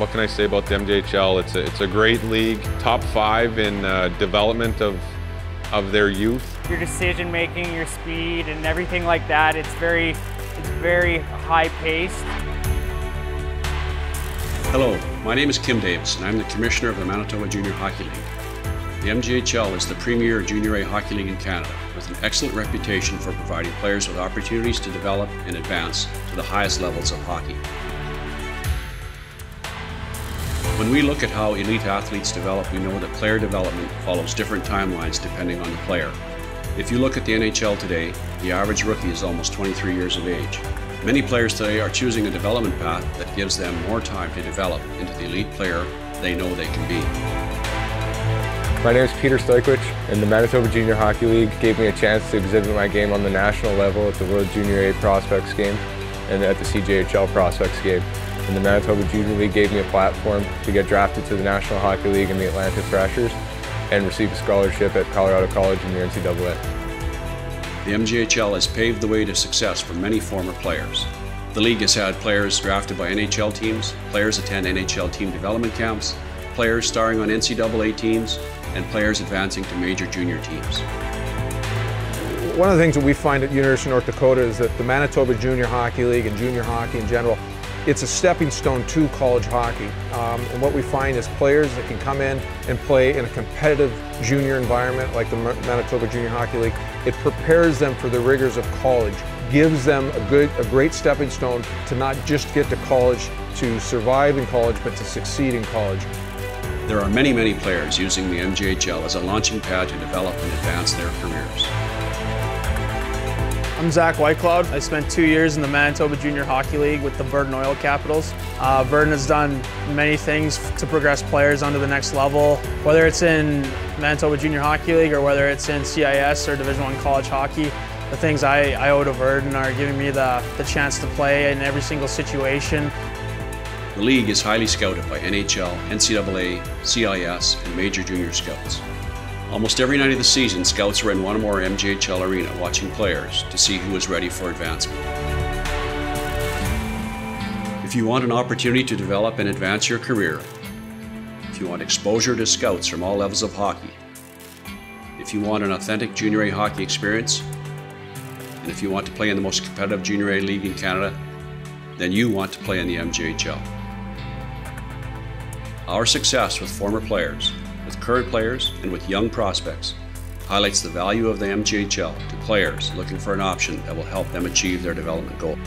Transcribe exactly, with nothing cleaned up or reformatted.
What can I say about the M J H L? It's a, it's a great league, top five in uh, development of, of their youth. Your decision making, your speed and everything like that, it's very, it's very high paced. Hello, my name is Kim Davis and I'm the Commissioner of the Manitoba Junior Hockey League. The M J H L is the premier junior A hockey league in Canada with an excellent reputation for providing players with opportunities to develop and advance to the highest levels of hockey. When we look at how elite athletes develop, we know that player development follows different timelines depending on the player. If you look at the N H L today, the average rookie is almost twenty-three years of age. Many players today are choosing a development path that gives them more time to develop into the elite player they know they can be. My name is Peter Stoikwicz, and the Manitoba Junior Hockey League gave me a chance to exhibit my game on the national level at the World Junior A Prospects game and at the C J H L Prospects game. And the Manitoba Junior League gave me a platform to get drafted to the National Hockey League and the Atlanta Thrashers and receive a scholarship at Colorado College and the N C double A. The M J H L has paved the way to success for many former players. The league has had players drafted by N H L teams, players attend N H L team development camps, players starring on N C double A teams, and players advancing to major junior teams. One of the things that we find at University of North Dakota is that the Manitoba Junior Hockey League and junior hockey in general, it's a stepping stone to college hockey. Um, and what we find is players that can come in and play in a competitive junior environment like the Manitoba Junior Hockey League, it prepares them for the rigors of college, gives them a, good, a great stepping stone to not just get to college, to survive in college, but to succeed in college. There are many, many players using the M J H L as a launching pad to develop and advance their careers. I'm Zach Whitecloud. I spent two years in the Manitoba Junior Hockey League with the Virden Oil Capitals. Uh, Virden has done many things to progress players onto the next level, whether it's in Manitoba Junior Hockey League or whether it's in C I S or Division One college hockey. The things I, I owe to Virden are giving me the, the chance to play in every single situation. The league is highly scouted by N H L, N C double A, C I S, and major junior scouts. Almost every night of the season, scouts are in one or more M J H L arena watching players to see who is ready for advancement. If you want an opportunity to develop and advance your career, if you want exposure to scouts from all levels of hockey, if you want an authentic junior A hockey experience, and if you want to play in the most competitive junior A league in Canada, then you want to play in the M J H L. Our success with former players, with current players and with young prospects, highlights the value of the M J H L to players looking for an option that will help them achieve their development goal.